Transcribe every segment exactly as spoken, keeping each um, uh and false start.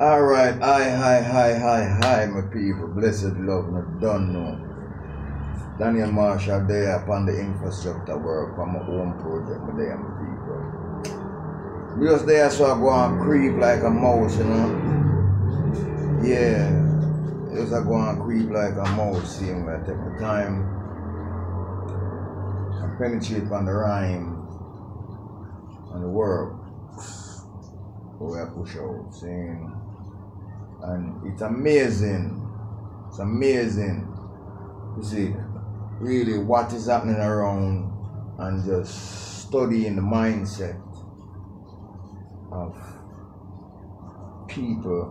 All right, hi, hi, hi, hi, hi, my people. Blessed love, not done no. Daniel Marshall there upon the infrastructure work for my own project, but there, my people. Because there, so I go and creep like a mouse, you know. Yeah, because I go and creep like a mouse, seeing where I take the time and penetrate on the rhyme and the work where I push out, seeing. And it's amazing, it's amazing to see really what is happening around and just studying the mindset of people.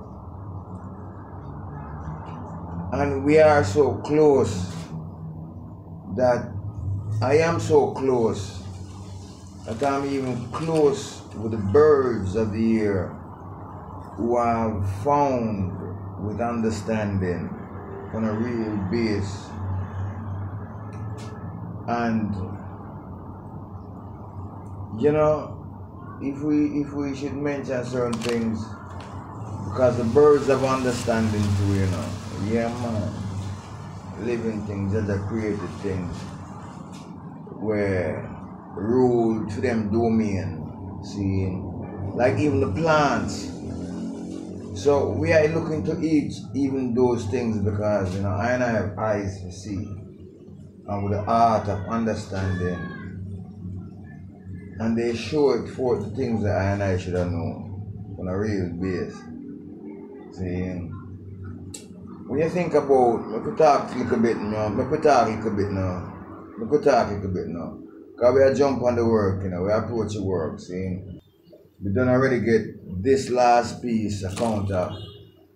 And we are so close that I am so close that I'm even close with the birds of the air, who have found with understanding on a real base. And you know, if we if we should mention certain things, because the birds have understanding too, you know. Yeah, man, living things, that are created things, where rule to them domain, seeing, like even the plants. So we are looking to eat even those things, because you know I and I have eyes to see, and with the art of understanding, and they show it for the things that I and I should have known on a real base. See, when you think about, I could talk a little bit now, I could talk a little bit now, I could talk a little bit now, because we are jump on the work, you know, we approach the work, see. We done already get this last piece, a counter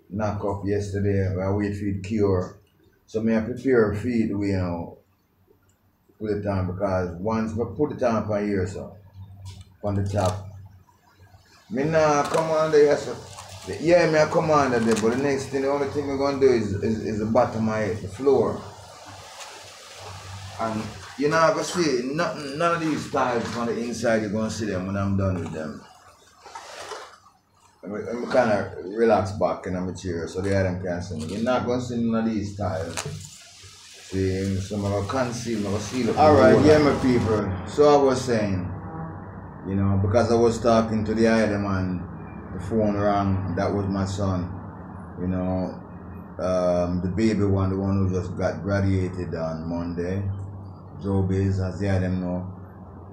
knock up yesterday. I wait for it cure. So I prepare feed we you know put it on, because once we put it on for here so on the top. Me now come on there so yeah me I come on there, but the next thing the only thing we're gonna do is is, is the bottom of it, the floor. And you know I gonna see none none of these tiles on the inside, you're gonna see them when I'm done with them. I'm, I'm kind of relaxed back in my chair so the item can't see me. You're not going to see none of these tiles. See, so I'm going to conceal, I'm going to seal it. Alright, yeah, my people. So I was saying, you know, because I was talking to the item and the phone rang, that was my son, you know, um, the baby one, the one who just got graduated on Monday, Joe Bays, as the item know,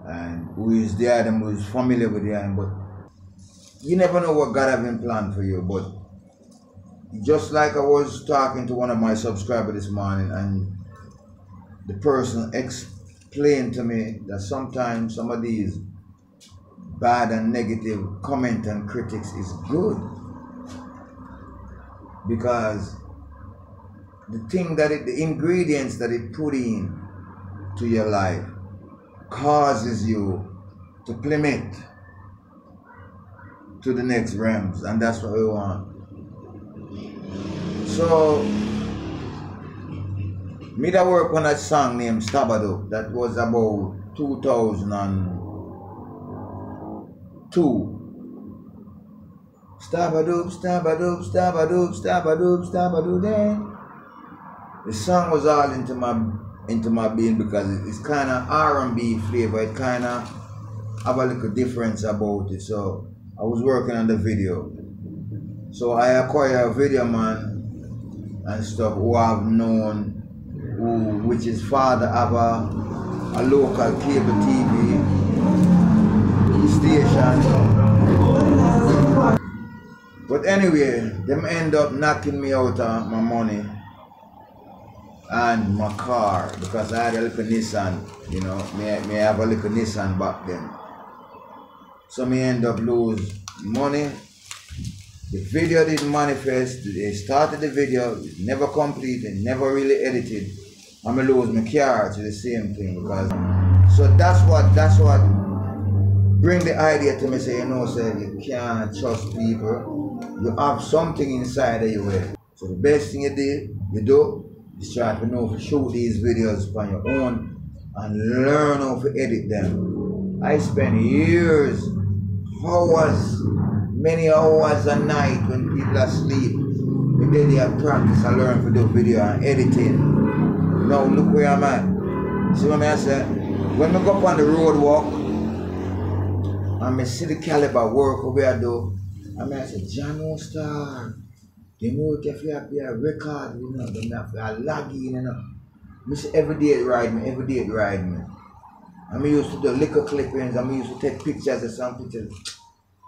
and who is the item, who is familiar with the item, but you never know what God have in plan for you. But just like I was talking to one of my subscribers this morning, and the person explained to me that sometimes some of these bad and negative comment and critics is good, because the thing that it, the ingredients that it put in to your life causes you to plummet to the next realms, and that's what we want. So me that work on that song named Stabadoop, that was about two thousand two. Stabadoop, Stabadoop, Stabadoop, Stabadoop, Stabadoop, then the song was all into my into my being, because it's kinda R and B flavor, it kinda have a little difference about it. So I was working on the video, so I acquired a video man and stuff who I've known, who, which his father have a, a local cable T V station. But anyway, them end up knocking me out of my money and my car, because I had a little Nissan, you know, me, me have a little Nissan back then. So me end up lose money. The video didn't manifest. They started the video, never completed, never really edited. I'm gonna lose my car to the same thing, because so that's what that's what bring the idea to me. Say, you know, say you can't trust people. You have something inside of you. With. So the best thing you did, you do is try to know to shoot these videos on your own and learn how to edit them. I spent years. Hours many hours a night when people are asleep. But then they have practice and learn to do video and editing. Now look where I'm at. See what I say? When I go up on the road walk, and I see the caliber work over I do, and I say, John O'Star, they work if you have a record, you know, they have a laggy, you know. This every day it ride me, every day it ride me. I'm used to do liquor clippings, I'm used to take pictures of some pictures.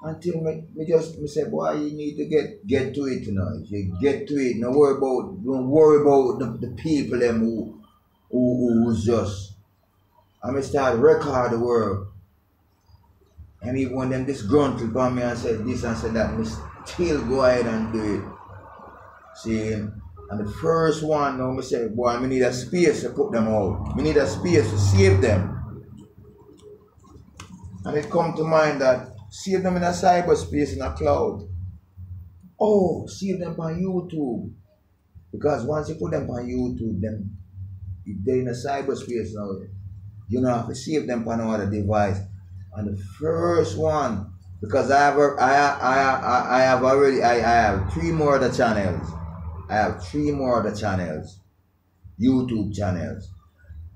Until me, me just me say, boy, you need to get get to it, you know. If you get to it, don't worry about don't worry about the, the people them who who who's just. I'm gonna start record the world. And even when them disgruntled by me and said this and said that, me still go ahead and do it. See? And the first one, now, me say, boy, we need a space to put them out. We need a space to save them. And it come to mind that save them in a cyberspace, in a cloud. Oh, save them on YouTube. Because once you put them on YouTube, them, if they're in a cyberspace now, you don't have to save them on another device. And the first one, because I have, I, I, I, I have already, I, I have three more other channels. I have three more other channels, YouTube channels.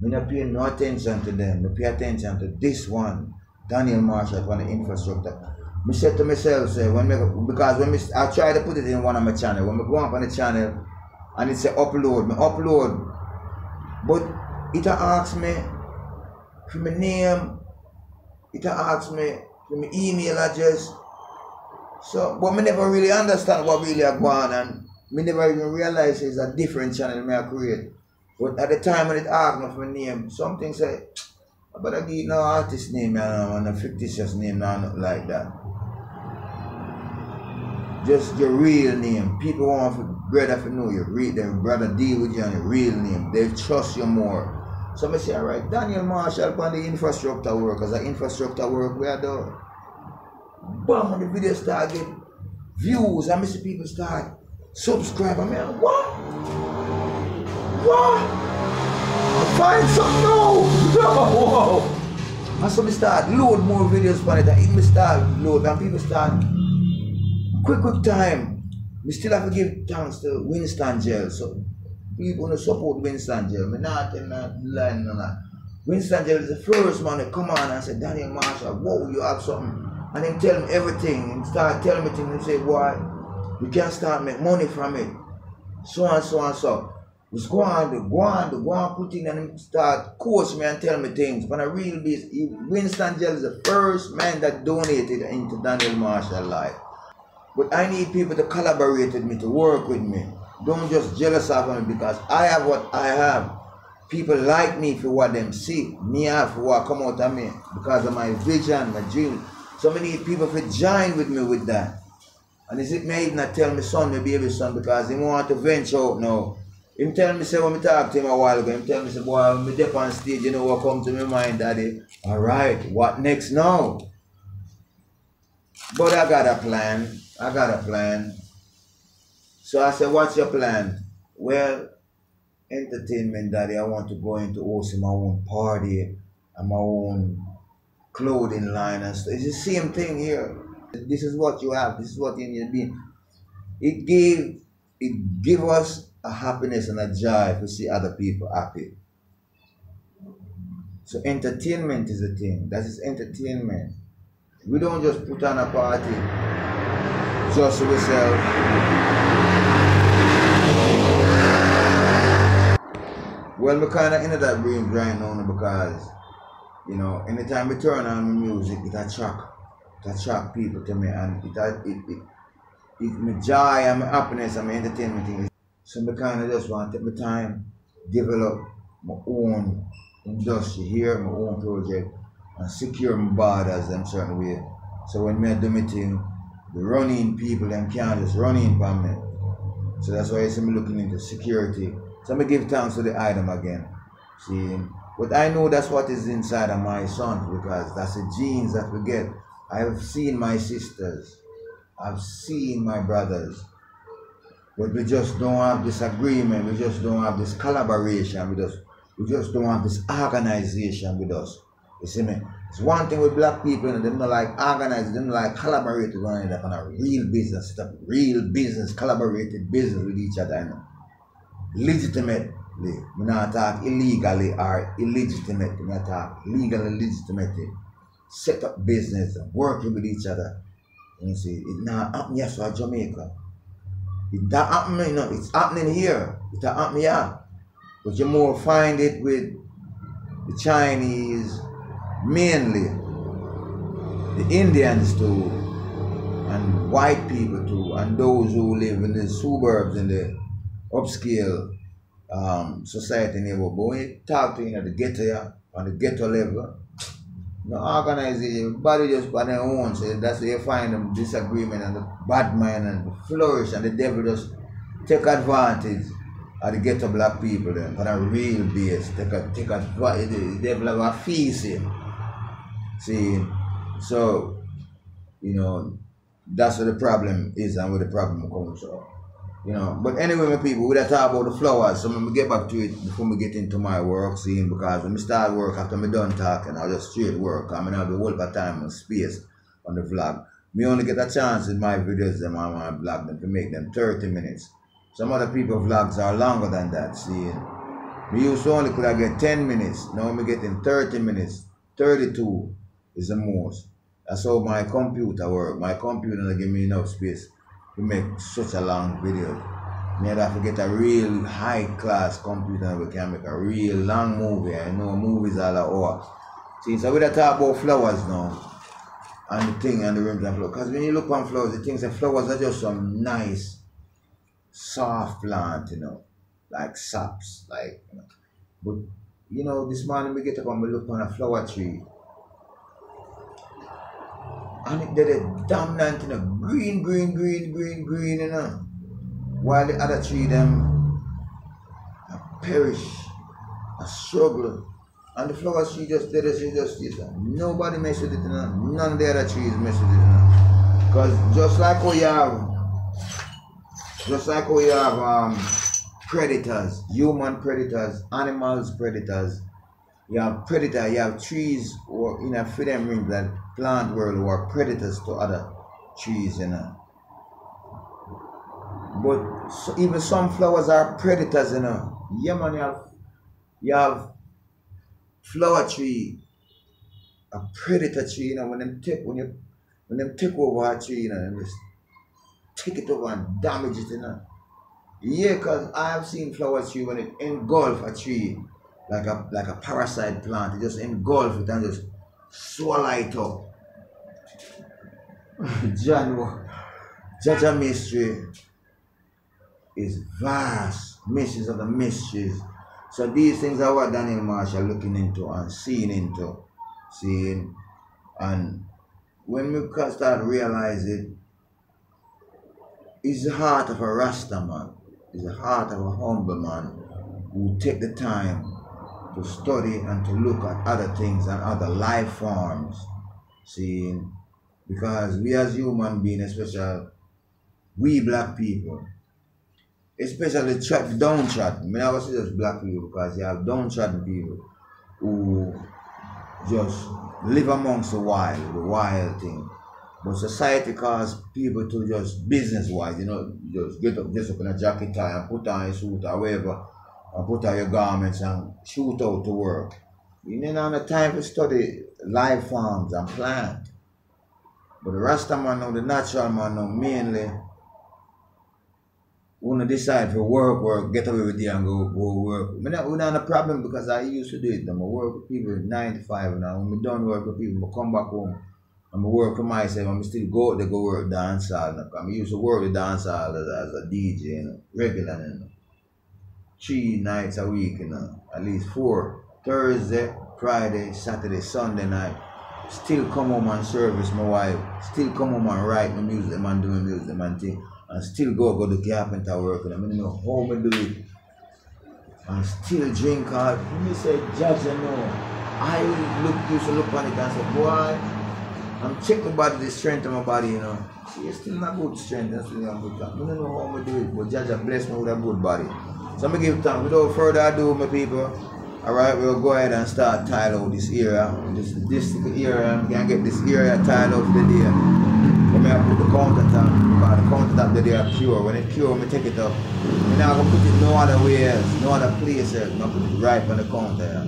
I don't pay no attention to them. I pay attention to this one, Daniel Marshall, for the infrastructure. I said to myself, say, when me, because when me, I try to put it in one of my channels. When I go up on the channel and it say upload, I upload. But it asks me for my name, it asks me for my email address. So, but I never really understand what really is going on. I never even realized it's a different channel I create. But at the time when it asked me for my name, something said, I better give no artist name and a fictitious name, nothing like that. Just your real name. People want to brother to know you. Read them, brother deal with you on your real name. They trust you more. So I say, all right, Daniel Marshall on the infrastructure work, because the infrastructure work we are doing. Bam, the video start get views. I miss people start. Subscribe, I mean, what? What? Find something, no! No! And so we start load more videos for it, and even start load, and people start, quick, quick time. We still have to give thanks to Winston Gell, so people to support Winston Gell. We not tell them lying on that. Winston Gell is the first man to come on and say, Daniel Marshall, whoa, you have something. And then tell him everything, and start telling me things, and say, why? You can start make money from it. So and so and so. Just go on, go on, go on, put in and start coach me and tell me things. But I really be Winston Gell is the first man that donated into Daniel Marshall life. But I need people to collaborate with me, to work with me. Don't just jealous of me because I have what I have. People like me for what them see. Me have for what come out of me because of my vision, my dream. So I need people to join with me with that. And is it may even tell my son, my baby son, because he want to venture out now. Him tell me, say, when I talked to him a while ago, him tell me, say, boy, when I'm dip on stage, you know what come to my mind, daddy? All right, what next now? But I got a plan. I got a plan. So I said, what's your plan? Well, entertainment, daddy, I want to go into hosting my own party and my own clothing line and stuff. It's the same thing here. This is what you have. This is what you need to be. It gave, it gave us a happiness and a joy to see other people happy. So entertainment is the thing. That is entertainment. We don't just put on a party just to ourselves. Well, we kind of ended up being grind on because, you know, anytime we turn on music, it attracts. Attract people to me and it it it, it my joy and my happiness and my entertainment thing. So I kind of just want to take my time, develop my own industry here, my own project, and secure my borders in certain way. So when I do my thing, the running people them can't just run in for me. So that's why I see me looking into security. So I give thanks to the item again. See, but I know that's what is inside of my son because that's the genes that we get. I've seen my sisters, I've seen my brothers, but we just don't have this agreement, we just don't have this collaboration with us, we just don't have this organization with us. You see me? It's one thing with black people, and you know, them not like organize, them not like collaborate with one another on a real business stuff, real business, collaborated business with each other, you know. Legitimately. We not talk illegally or illegitimate. We not talk legally, legitimately. Set up business, working with each other. You see, it not happen yes for Jamaica. It that happen, you know, it's happening here. It that happen yeah. But you more find it with the Chinese, mainly the Indians too, and white people too, and those who live in the suburbs in the upscale um, society neighborhood. But when you talk to you know, the ghetto, yeah, on the ghetto level, you know, organization, everybody just by their own. So that's where you find them disagreement and the bad mind and the flourish, and the devil just take advantage of the ghetto black people then, on a real base. Take a, take a, the devil have a feast in. See, so, you know, that's where the problem is and where the problem comes from. You know, but anyway, my people, we're talk about the flowers, so I'm going to get back to it before we get into my work scene, because when I start work, after I'm done talking, I'll just straight work. I mean, I'll have the whole time and space on the vlog. Me only get a chance in my videos and my, my vlog them to make them thirty minutes. Some other people's vlogs are longer than that, see. We used to only could I get ten minutes, now I'm getting thirty minutes. thirty-two is the most. That's how my computer works. My computer doesn't give me enough space to make such a long video. You have to get a real high class computer and we can make a real long movie. I know movies are like, oh. See, so we don't talk about flowers now. And the thing and the rims and flowers. Because when you look on flowers, the things that flowers are just some nice, soft plant, you know, like saps, like, you know. But, you know, this morning we get up and we look on a flower tree. And it did a dominant, you know, green, green, green, green, green, you know. While the other tree, them, perish, a struggle. And the flower tree just did it, she just did it. Nobody messed with it, you know. None of the other trees messed with it, you know. Because just like how you have, just like how you have, um, predators, human predators, animals predators. You have predator, you have trees or in you know, a freedom ring that plant world who are predators to other trees, you know. But so, even some flowers are predators, you know. Yeah man, you have, you have flower tree, a predator tree, you know, when them take when you when them take over a tree, you know, and just take it over and damage it, you know. Yeah, because I have seen flower tree when it engulf a tree like a like a parasite plant. It just engulf it and just swallow it up. John, Jaja mystery is vast, mysteries of the mysteries. So these things are what Daniel Marshall looking into and seeing into, seeing, and when we can start realize it, it's the heart of a Rasta man. Is the heart of a humble man who take the time to study and to look at other things and other life forms. See, because we as human beings, especially we black people, especially the downtrodden, I never say just black people because you have downtrodden people who just live amongst the wild, the wild thing. But society caused people to just business-wise, you know, just get up, just open a jacket tie and put on a suit or whatever, and put on your garments and shoot out to work. You didn't have the time to study life forms and plant. But the Rasta man now, the natural man now, mainly, wanna decide for work, work, get away with it and go, go work. We don't have a problem because I used to do it. I work with people nine to five now. When we don't work with people, we come back home. I'm working myself, I'm still go out to go work dance hall. I used to work the dance hall as, as a D J, you know, regular, you know. Three nights a week, you know, at least four. Thursday, Friday, Saturday, Sunday night. Still come home and service my wife. Still come home and write my music, them and do my music, them and thing. And still go go to carpenter work, and I mean, you know how I do it. And still drink hard. You say, Judge, you know, I look, used to look on it and say, boy, I'm checking about the strength of my body, you know. See, it's still not good strength, that's still not good. I don't know how I'm going to do it, but Jaja bless me with a good body. So I'm going to give thanks. Without further ado, my people, Alright, we'll go ahead and start tile out this area. This this area, we can get this area tile out for the day. But I put the countertop, because the countertop that they are pure. When it's pure, we take it up. We're not going to put it no other way else, no other place else. We're going to put it right on the counter.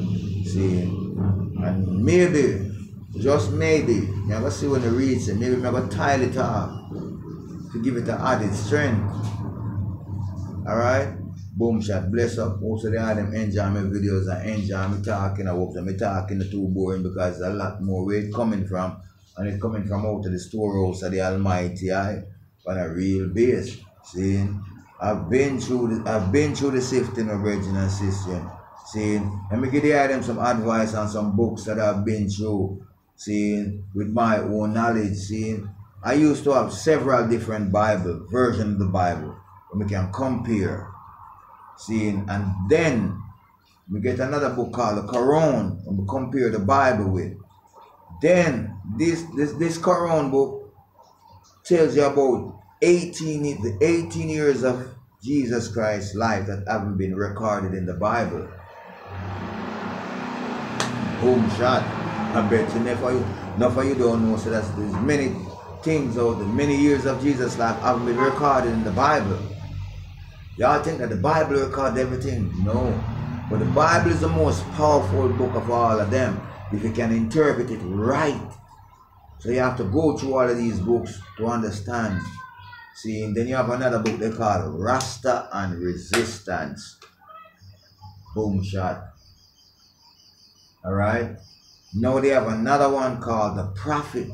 See? And maybe, just maybe, we're going to see when it reads it. Maybe we're going to tile it off to give it an added strength. Alright? Boom shot, bless up. Most of the all them enjoy my videos and enjoy me talking. I hope that me talking is too boring because there's a lot more where it's coming from. And it's coming from out of the storehouse of the Almighty I on a real base. Seeing? I've been through the I've been through the sifting of brethren and sisters. Seeing? And me give the them some advice and some books that I've been through. Seeing? With my own knowledge. Seeing? I used to have several different Bible, versions of the Bible. And we can compare. Seeing, and then we get another book called the Quran, and we compare the Bible with. Then this this this Quran book tells you about eighteen the eighteen years of Jesus Christ's life that haven't been recorded in the Bible. Boom shot! I bet you never you never you don't know. So that's there's many things out, the many years of Jesus' life haven't been recorded in the Bible. Y'all think that the Bible records everything? No. But the Bible is the most powerful book of all of them if you can interpret it right. So you have to go through all of these books to understand. See, and then you have another book they call Rasta and Resistance. Boom shot. Alright? Now they have another one called The Prophet.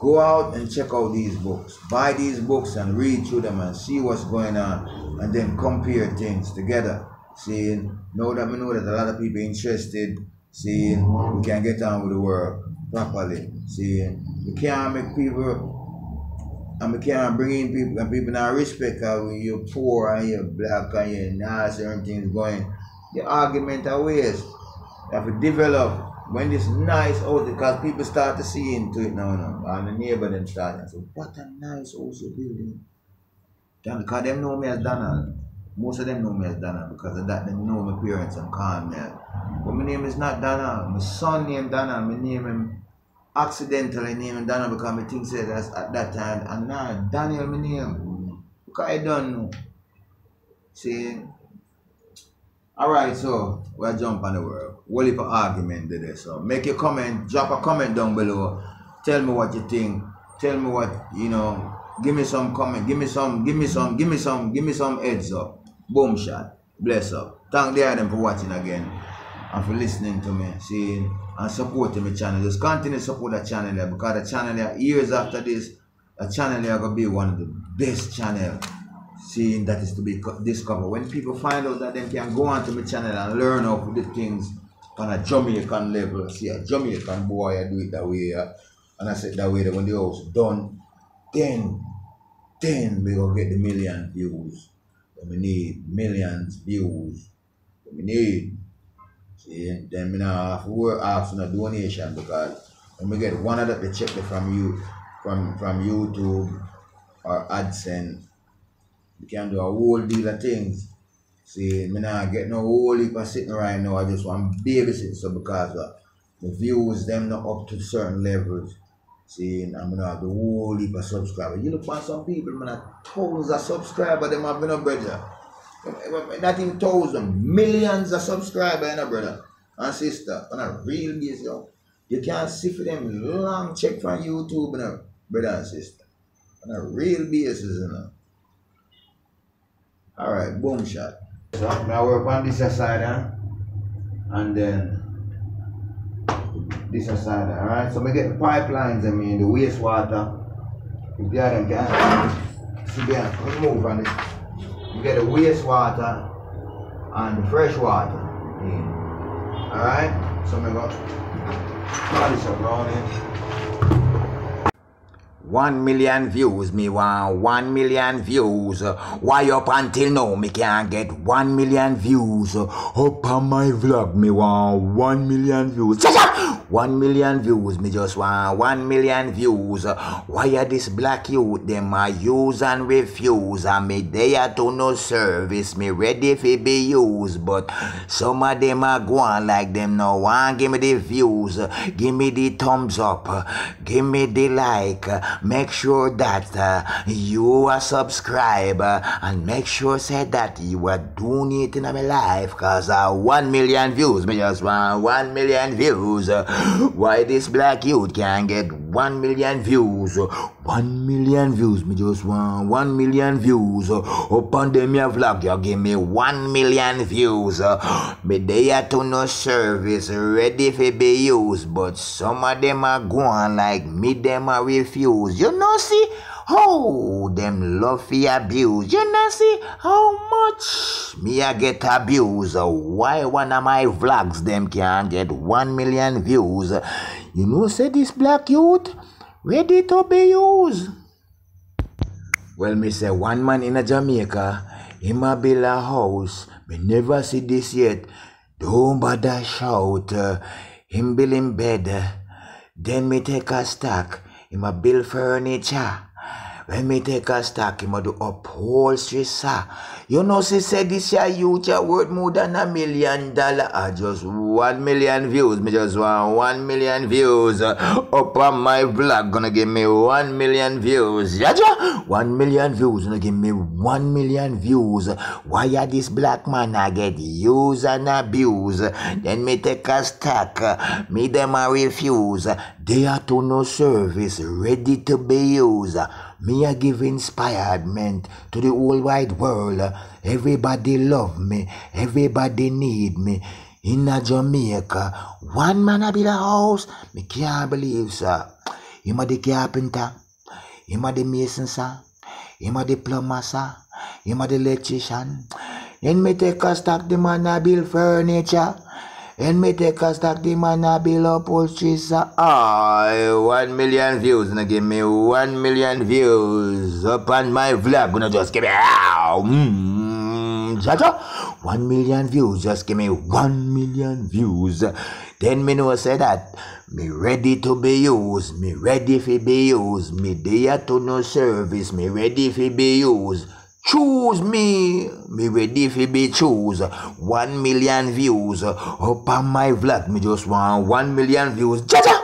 Go out and check out these books. Buy these books and read through them and see what's going on. And then compare things together. Seeing, now that we know that a lot of people are interested, seeing, we can get on with the work properly. Seeing, we can't make people, and we can't bring in people, and people not respect how you're poor and you're black and you're nasty and everything's going. The argument are waste. You have to develop. When this nice house, because people start to see into it now, now and the neighbor then start and say, what a nice house you're building. Because them know me as Donald. Most of them know me as Donald because of that. They know my parents and call me. But my name is not Donald. My son named Donald. My name him accidentally named Donald because my thing said that's at that time. And now Daniel my name. Because I don't know. See? Alright, so we'll jump on the world. What if an argument did it? So make your comment, drop a comment down below. Tell me what you think. Tell me what you know. Give me some comment. Give me some. Give me some. Give me some. Give me some heads up. Boom shot. Bless up. Thank the them for watching again and for listening to me. See and supporting my channel. Just continue to support the channel there because the channel there years after this, the channel there gonna be one of the best channel. Seeing that is to be discovered. When people find out that they can go onto my channel and learn how to do things on a Jamaican level. See, a Jamaican boy, I do it that way. Uh, and I said that way that when the house done, then, then we go get the million views. Then we need millions views. Then we need. See, then we now have to work off on a donation because when we get one of the check from you, from, from YouTube or AdSense, we can do a whole deal of things. See, me not get no whole heap of sitting right now. I just want babysit so because uh, the views them not up to certain levels. See, and I'm gonna have the whole heap of subscribers. You look on some people, man, a thousands of subscribers, them have been a brother. Not even thousands, millions of subscribers, and a brother and sister. On a real basis, yo. You can't see for them long check from YouTube, and a brother and sister. On a real basis, you know. Alright, boom shot. So now work on this side, huh? And then this side, alright? So we get the pipelines, I mean, the wastewater. If they are them can see there, we move on this. You get the wastewater and the fresh water. Yeah. Alright? So we go call this around here. One million views, me want one million views. Why up until now, me can't get one million views. Up on my vlog, me want one million views. One million views, me just want one million views. Why are this black youth, them I use and refuse? I me there to no service, me ready if it be used. But some of them are going like them no one. Give me the views, give me the thumbs up, give me the like. Make sure that uh, you are subscribed uh, and make sure said that you are doing it in my life. Cause uh, one million views, me just want one million views. Why this black youth can't get one million views? One million views, me just want one million views. Upon the me vlog, you give me one million views. Me they are to no service, ready for be used. But some of them are going like me, them are refuse. You know, see how them love fi abuse. You know, see how much me I get abused. Why one of my vlogs them can't get one million views? You know, say this black youth ready to be used. Well, me say one man in a Jamaica, him a build a house. Me never see this yet. Don't bother shout. Uh, him build in bed. Uh, then me take a stack. Him a build furniture. When me take a stack, I'ma do upholstery, sir. You know, she said this year youth are worth more than a million dollars. I just one million views. Me just want one million views. Up on my vlog, gonna give me one million views. Yeah, yeah. One million views, gonna give me one million views. Why are this black man I get used and abused? Then me take a stack. Me them I refuse. They are to no service, ready to be used. Me I give inspiration to the whole wide world. Everybody love me. Everybody need me. In a Jamaica, one man a build a house. Me can't believe, sir. Him a the carpenter. Him a the mason, sir. Him a the plumber, sir. Him a the electrician. And me take a stack, the man a build furniture. And me take a stack, the man a build upholstery, sir. Oh, one million views. Now give me one million views. Up on my vlog. Gonna just give me out. Mm, Jaja. One million views. Just give me one million views. Then me know say that. Me ready to be used. Me ready fi be used. Me there to no service. Me ready fi be used. Choose me, me ready fi be choose. One million views up on my vlog. Me just want one million views. Cha-cha!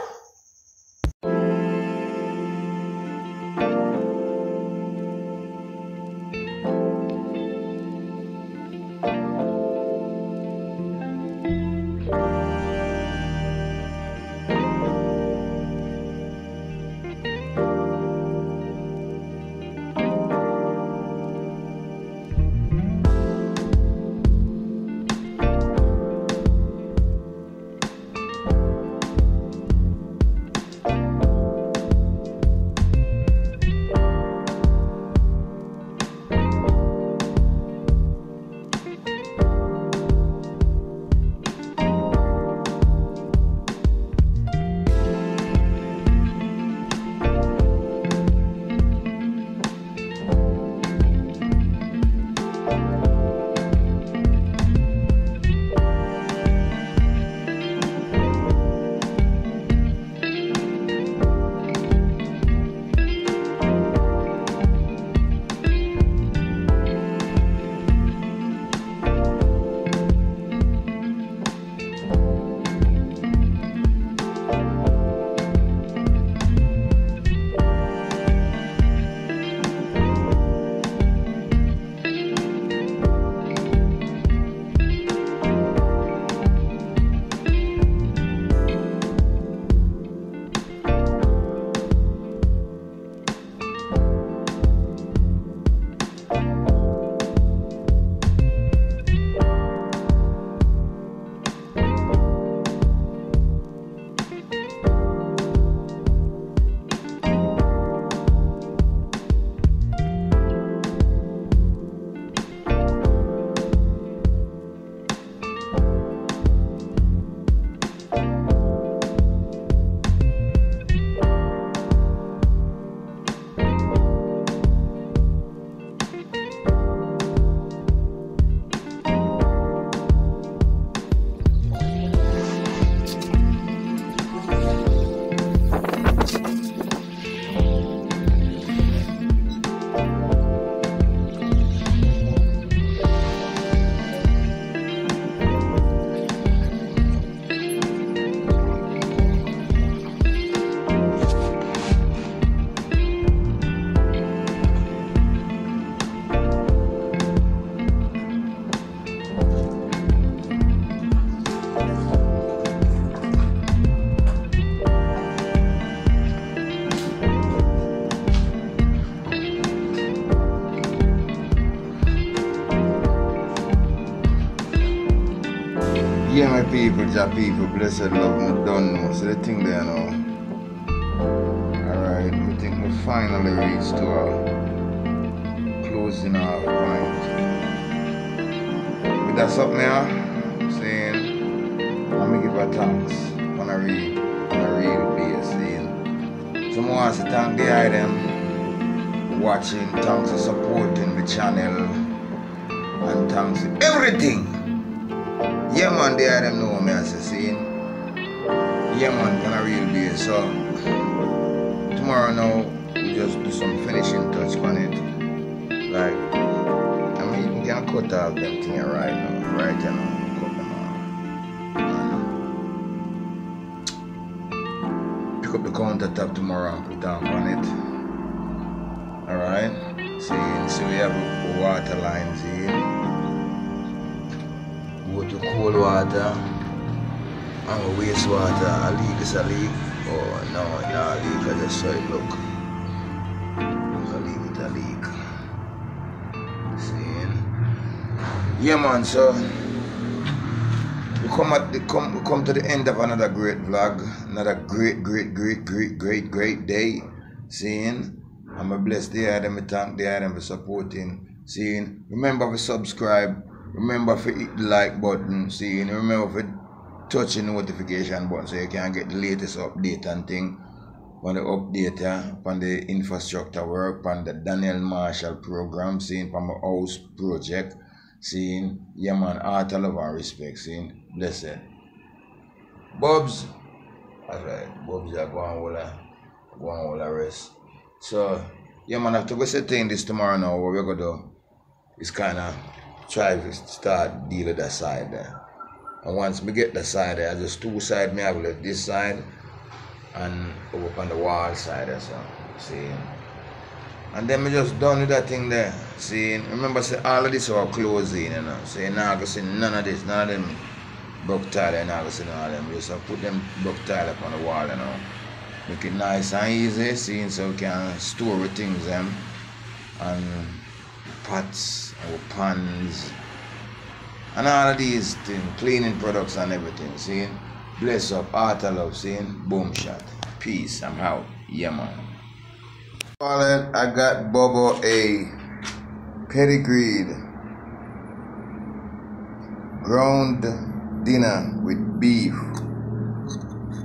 Yeah, my people, your people, blessed love, I done most of the thing there now. Alright, I think we finally reached to our closing our point. With that something here, I'm saying, I'm going to give her thanks on a real, on a real place. Some more to thank the item for watching, thanks for supporting the channel, and thanks for everything. Yeah man, they are them know me as I saying. Yeah man, gonna real be so tomorrow now we just do some finishing touch on it. Like I mean we can cut out them thing right now, right you know, cut them out. Pick up the countertop tomorrow and put down on it. Alright? See so we have a water lines here. Go to cold water and waste water. A leak is a leak. Oh no, no leak. I just saw it. Look, a leak is a leak. See? Yeah, man. So we come at the come. We come to the end of another great vlog. Another great, great, great, great, great, great day. Seeing, I'm a blessed day. I'm a thank day. I'm a supporting. Seeing, remember to subscribe. Remember to hit the like button, see, and remember to touch the notification button so you can get the latest update and thing on the update, yeah, on the infrastructure work, on the Daniel Marshall program, seeing from my house project, seeing, yeah man, heart, love and respect, seeing, blessed. Bobs, that's right, Bobs are going all the, going all the rest. So, yeah man, after we setting this tomorrow now, what we're going to do is kind of try to start deal with that side there. And once we get that side there, there's two sides me have left, this side and over on the wall side there, so see. And then we just done with that thing there. See, remember say all of this are closing, you know. See, now I can see none of this, none of them broke tile and I can see none of them. We just have put them broke tile up on the wall, you know. Make it nice and easy, see, so we can store things them and pots, our pans, and all of these things, cleaning products and everything, see? Bless up, heart of love, see? Boom shot. Peace, I'm out. Yeah, man. I got Bobo a pedigreed ground dinner with beef.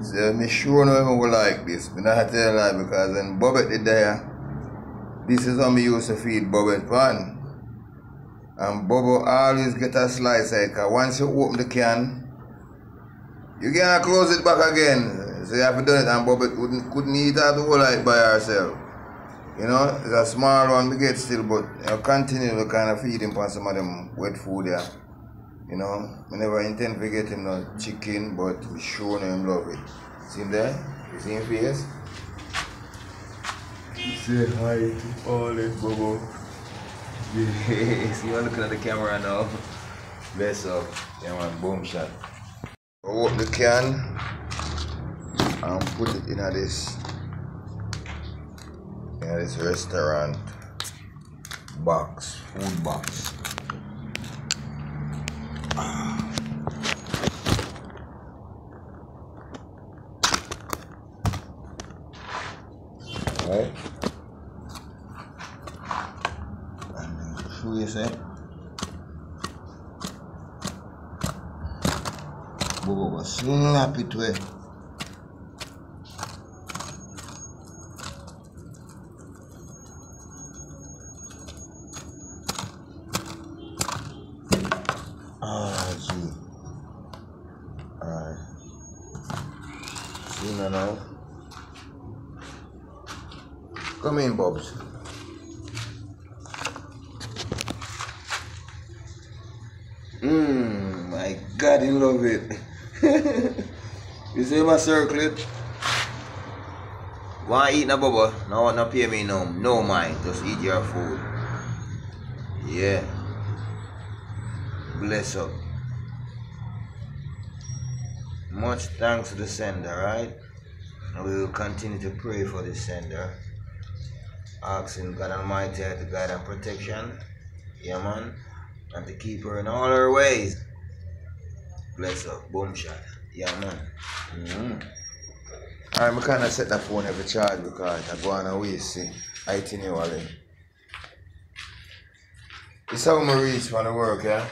So, I'm sure no one will like this. I'm not telling you that because when Bobo did there, this is how we used to feed Bob's pan. And Bobo always get a slice like that. Once you open the can, you can't close it back again. So you have to do it and Bobo couldn't, couldn't eat all the whole life by herself. You know, it's a small one we get still, but you continue to kind of feed him on some of them wet food there. You know, we never intend to get him no chicken, but we sure him love it. See him there? You see him face? Say hi to all this Bobo. Yes, you are looking at the camera now. Bless up. Yeah man, boom shot. Open the can and put it in a this in a this restaurant box, food box. Right? Who is it? Bobo was slap it away. Ah, gee. Alright. You know now. Come in, Bobs. Mmm, my God, you love it. You see my circle it? Why eat na Bubba? No, no pay me no, no mind. Just eat your food. Yeah. Bless up. Much thanks to the sender, right? And we will continue to pray for the sender. Asking God Almighty to guide and protection. Yeah, man. And to keep her in all her ways. Bless up, boom shot. Yeah, man. Mm-hmm. Alright, I can't set the phone every charge because I go on away, see. I think you all in. This is how I reach for the work, yeah?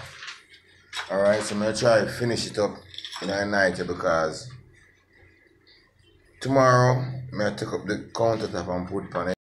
Alright, so I'm going to try to finish it up in the night because tomorrow I'm going to take up the countertop and put it on it.